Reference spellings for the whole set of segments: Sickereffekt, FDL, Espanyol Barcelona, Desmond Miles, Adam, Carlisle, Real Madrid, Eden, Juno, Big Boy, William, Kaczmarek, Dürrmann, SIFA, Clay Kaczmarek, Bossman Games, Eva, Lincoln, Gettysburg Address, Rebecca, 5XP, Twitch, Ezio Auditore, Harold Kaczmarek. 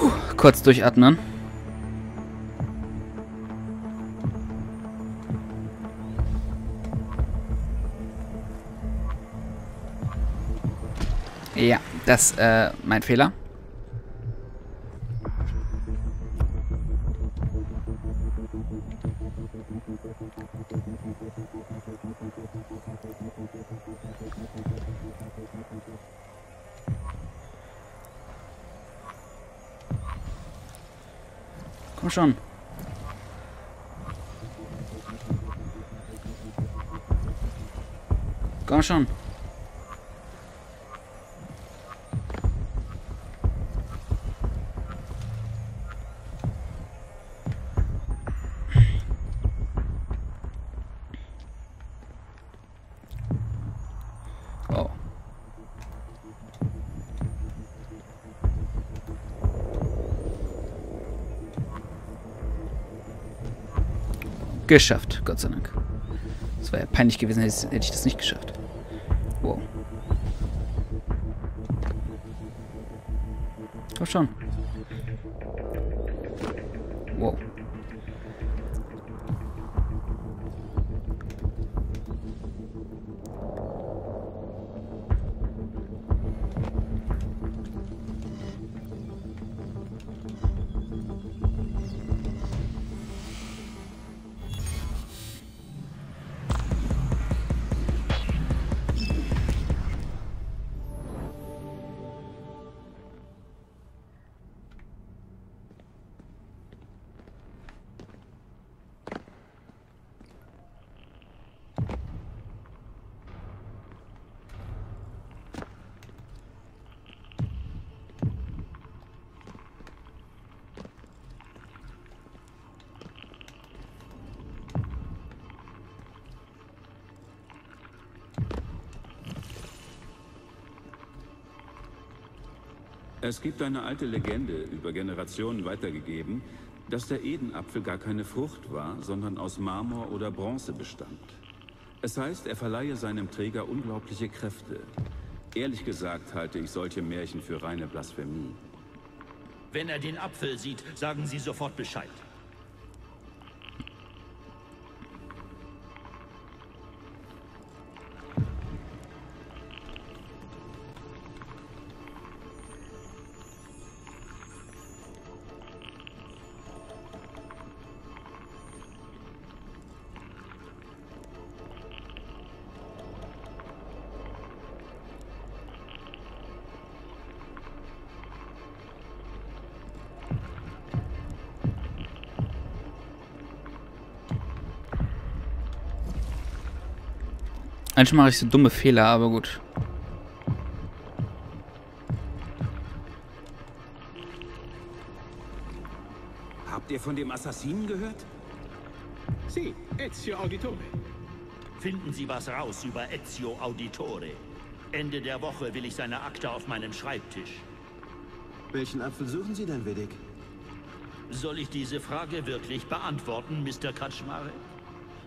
Puh, kurz durchatmen. Ja, das, mein Fehler. Komm schon. Komm schon. Geschafft, Gott sei Dank. Das wäre ja peinlich gewesen, hätte ich das nicht geschafft. Wow. Komm schon. Wow. Es gibt eine alte Legende, über Generationen weitergegeben, dass der Edenapfel gar keine Frucht war, sondern aus Marmor oder Bronze bestand. Es heißt, er verleihe seinem Träger unglaubliche Kräfte. Ehrlich gesagt halte ich solche Märchen für reine Blasphemie. Wenn er den Apfel sieht, sagen Sie sofort Bescheid. Eigentlich mache ich so dumme Fehler, aber gut. Habt ihr von dem Assassinen gehört? Sie, Ezio Auditore. Finden Sie was raus über Ezio Auditore. Ende der Woche will ich seine Akte auf meinem Schreibtisch. Welchen Apfel suchen Sie denn, Willig? Soll ich diese Frage wirklich beantworten, Mr. Kaczmarek?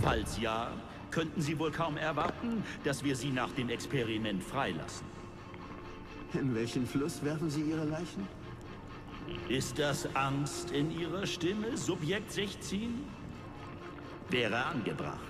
Falls ja, könnten Sie wohl kaum erwarten, dass wir Sie nach dem Experiment freilassen. In welchen Fluss werfen Sie Ihre Leichen? Ist das Angst in Ihrer Stimme, Subjekt 16? Wäre angebracht.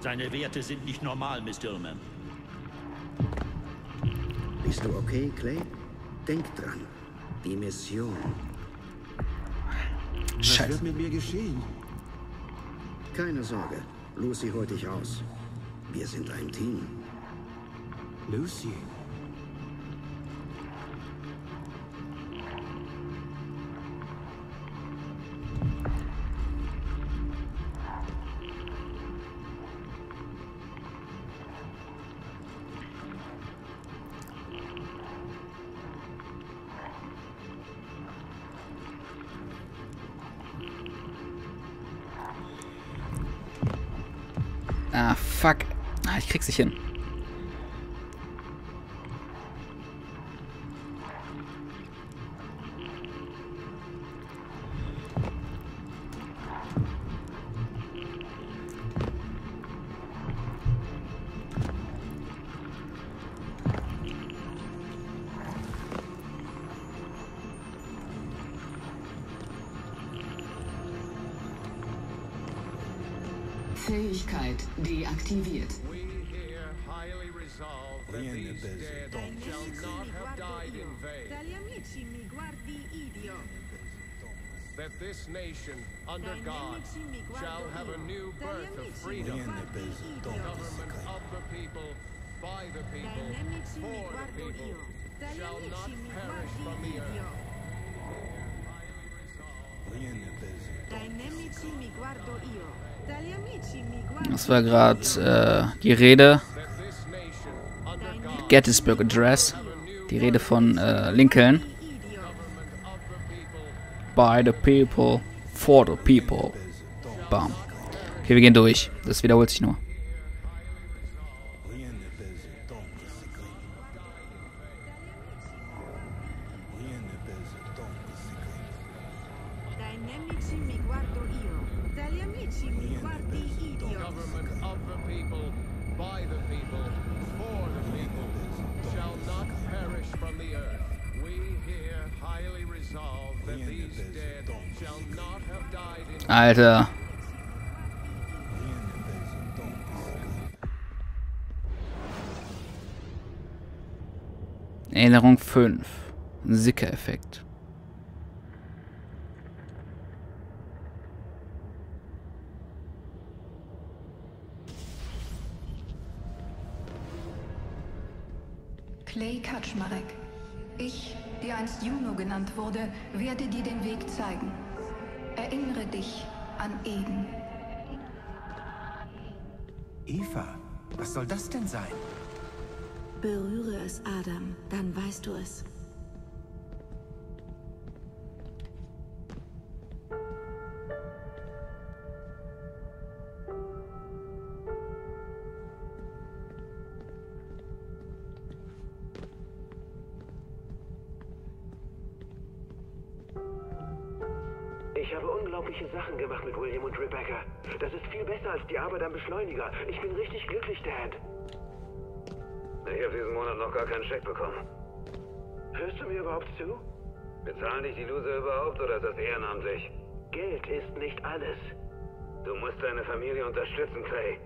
Seine Werte sind nicht normal, Miss Dürrmann. Bist du okay, Clay? Denk dran. Die Mission. Scheiße. Was wird mit mir geschehen? Keine Sorge. Lucy holt dich raus. Wir sind ein Team. Lucy? Ah, fuck. Ich krieg's nicht hin. Fähigkeit deaktiviert. That this nation, under God, shall have a new birth of freedom. Government of the people, by the people, for the people, shall not perish from the earth. Das war gerade die Rede, Gettysburg Address, die Rede von Lincoln. By the people, for the people. Bam. Okay, wir gehen durch. Das wiederholt sich nur. Alter. Erinnerung 5. Sickereffekt. Clay Kaczmarek. Ich, die einst Juno genannt wurde, werde dir den Weg zeigen. Erinnere dich an Eden. Eva, was soll das denn sein? Berühre es, Adam, dann weißt du es. Ich habe unglaubliche Sachen gemacht mit William und Rebecca. Das ist viel besser als die Arbeit am Beschleuniger. Ich bin richtig glücklich, Dad. Ich habe diesen Monat noch gar keinen Scheck bekommen. Hörst du mir überhaupt zu? Bezahlen dich die Loser überhaupt oder ist das ehrenamtlich? Geld ist nicht alles. Du musst deine Familie unterstützen, Clay.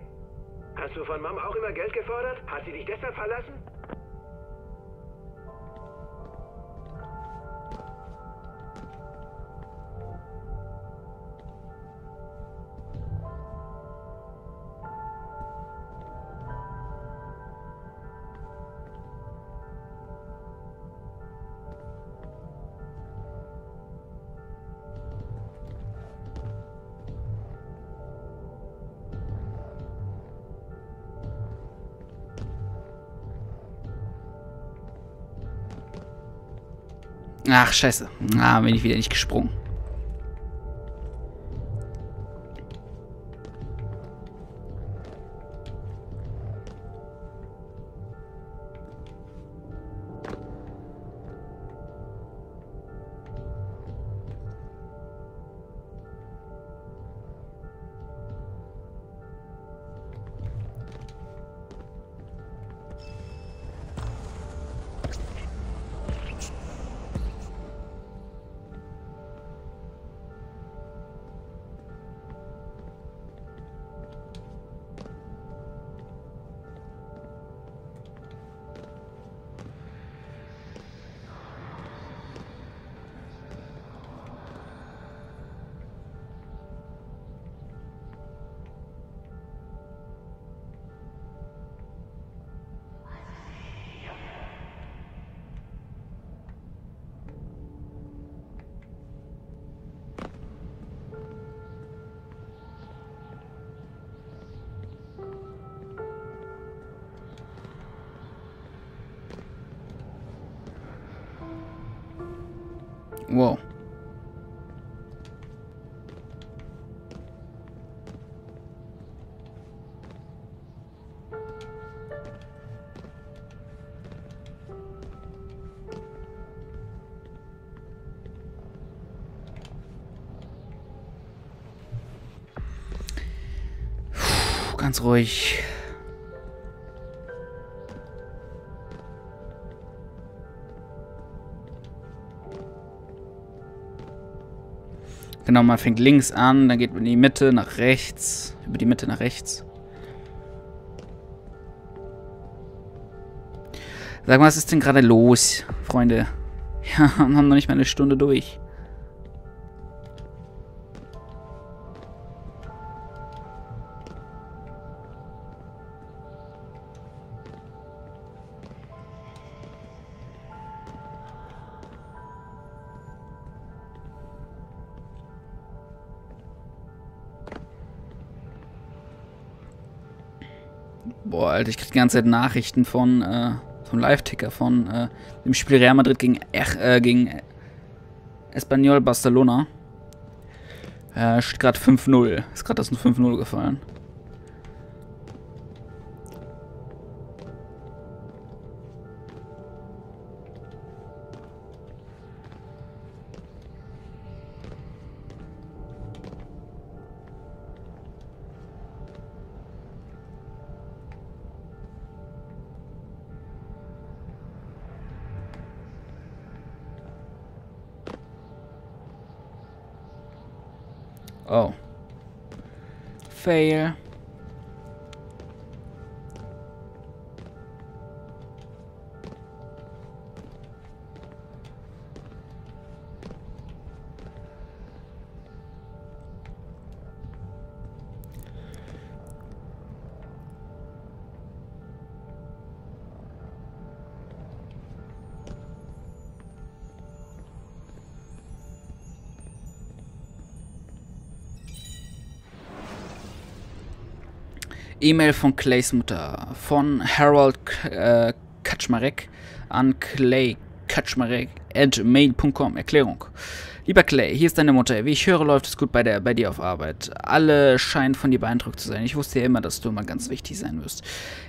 Hast du von Mom auch immer Geld gefordert? Hat sie dich deshalb verlassen? Ach, scheiße. Ah, bin ich wieder nicht gesprungen. Wow. Puh, ganz ruhig. Genau, man fängt links an, dann geht man in die Mitte, nach rechts. Über die Mitte nach rechts. Sag mal, was ist denn gerade los, Freunde? Ja, wir haben noch nicht mal eine Stunde durch. Boah, Alter, ich krieg die ganze Zeit Nachrichten von, vom Live-Ticker von, dem Spiel Real Madrid gegen Espanyol Barcelona. Steht gerade 5-0. Ist gerade das 5-0 gefallen. Oh. Fail. E-Mail von Clays Mutter, von Harold Kaczmarek an clay@mail.com. Erklärung. Lieber Clay, hier ist deine Mutter. Wie ich höre, läuft es gut bei dir auf Arbeit. Alle scheinen von dir beeindruckt zu sein. Ich wusste ja immer, dass du immer ganz wichtig sein wirst.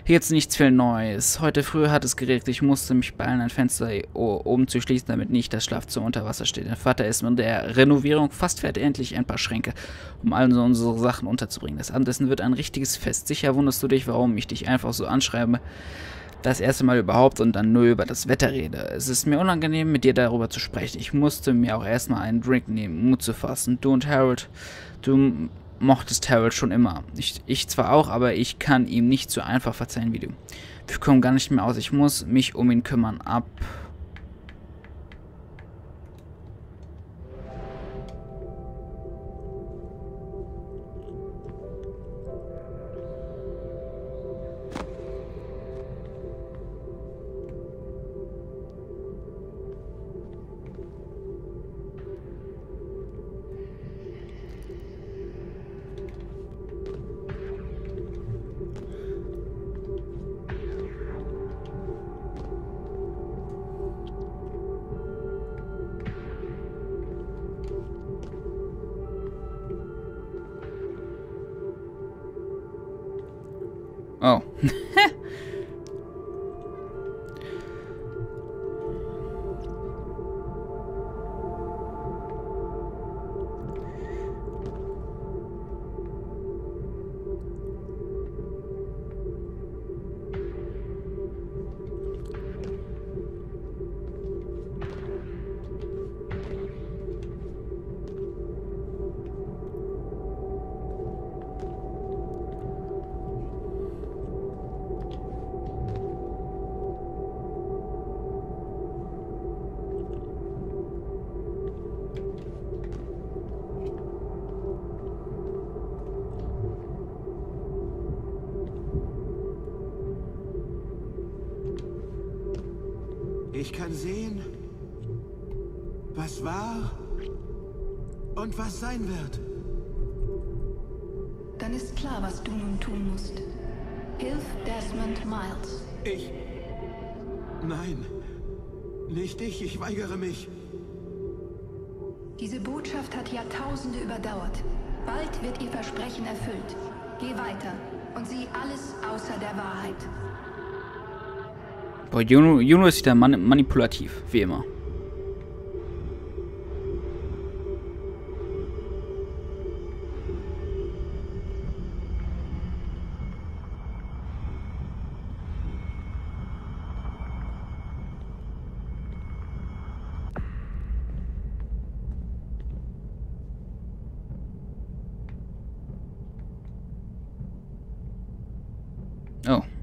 Hier gibt es nichts viel Neues. Heute früh hat es geregnet. Ich musste mich beeilen, ein Fenster oben zu schließen, damit nicht das Schlafzimmer unter Wasser steht. Dein Vater ist mit der Renovierung fast fertig. Endlich ein paar Schränke, um all unsere Sachen unterzubringen. Das Abendessen wird ein richtiges Fest. Sicher wunderst du dich, warum ich dich einfach so anschreibe. Das erste Mal überhaupt und dann nur über das Wetter rede. Es ist mir unangenehm, mit dir darüber zu sprechen. Ich musste mir auch erstmal einen Drink nehmen, Mut zu fassen. Du mochtest Harold schon immer. Ich zwar auch, aber ich kann ihm nicht so einfach verzeihen wie du. Wir kommen gar nicht mehr aus. Ich muss mich um ihn kümmern. Ab. Oh. Ich kann sehen, was war und was sein wird. Dann ist klar, was du nun tun musst. Hilf Desmond Miles. Ich... Nein, nicht ich. Ich weigere mich. Diese Botschaft hat Jahrtausende überdauert. Bald wird ihr Versprechen erfüllt. Geh weiter und sieh alles außer der Wahrheit. Boah, Juno ist wieder manipulativ, wie immer. Oh.